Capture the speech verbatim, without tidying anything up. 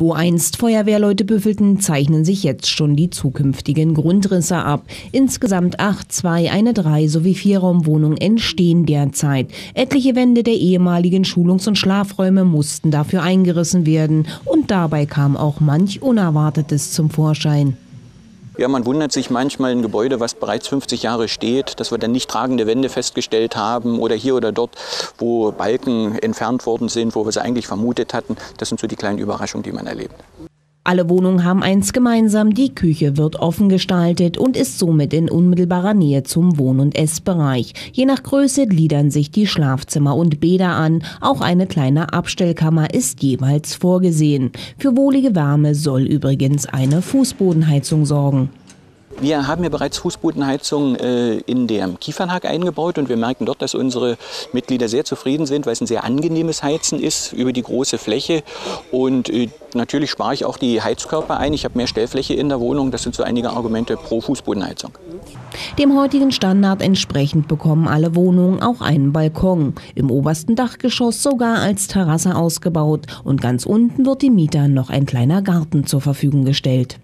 Wo einst Feuerwehrleute büffelten, zeichnen sich jetzt schon die zukünftigen Grundrisse ab. Insgesamt acht, zwei, eine drei sowie vier Raumwohnungen entstehen derzeit. Etliche Wände der ehemaligen Schulungs- und Schlafräume mussten dafür eingerissen werden. Und dabei kam auch manch Unerwartetes zum Vorschein. Ja, man wundert sich manchmal, ein Gebäude, was bereits fünfzig Jahre steht, dass wir dann nicht tragende Wände festgestellt haben oder hier oder dort, wo Balken entfernt worden sind, wo wir sie eigentlich vermutet hatten. Das sind so die kleinen Überraschungen, die man erlebt. Alle Wohnungen haben eins gemeinsam, die Küche wird offen gestaltet und ist somit in unmittelbarer Nähe zum Wohn- und Essbereich. Je nach Größe gliedern sich die Schlafzimmer und Bäder an. Auch eine kleine Abstellkammer ist jeweils vorgesehen. Für wohlige Wärme soll übrigens eine Fußbodenheizung sorgen. Wir haben ja bereits Fußbodenheizung äh, in dem Kiefernhag eingebaut und wir merken dort, dass unsere Mitglieder sehr zufrieden sind, weil es ein sehr angenehmes Heizen ist über die große Fläche. Und äh, natürlich spare ich auch die Heizkörper ein. Ich habe mehr Stellfläche in der Wohnung. Das sind so einige Argumente pro Fußbodenheizung. Dem heutigen Standard entsprechend bekommen alle Wohnungen auch einen Balkon. Im obersten Dachgeschoss sogar als Terrasse ausgebaut. Und ganz unten wird den Mietern noch ein kleiner Garten zur Verfügung gestellt.